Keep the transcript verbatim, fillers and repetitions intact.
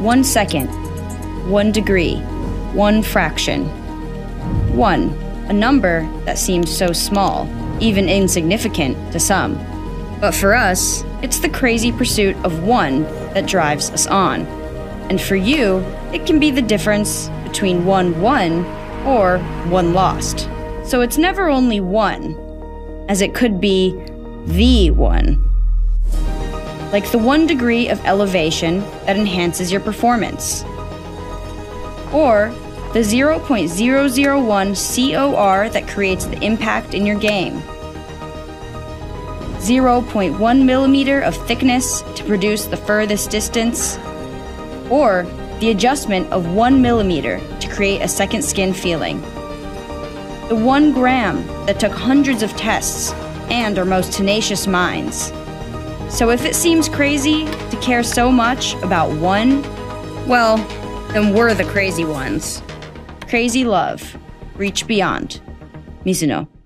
one second, one degree, one fraction. One, a number that seems so small, even insignificant to some. But for us, it's the crazy pursuit of one that drives us on. And for you, it can be the difference between one won or one lost. So it's never only one, as it could be the one. Like the one degree of elevation that enhances your performance. Or the zero point zero zero one C O R that creates the impact in your game. zero point one millimeter of thickness to produce the furthest distance, or the adjustment of one millimeter to create a second skin feeling. The one gram that took hundreds of tests and our most tenacious minds. So if it seems crazy to care so much about one, well, then we're the crazy ones. Crazy love. Reach beyond. Mizuno.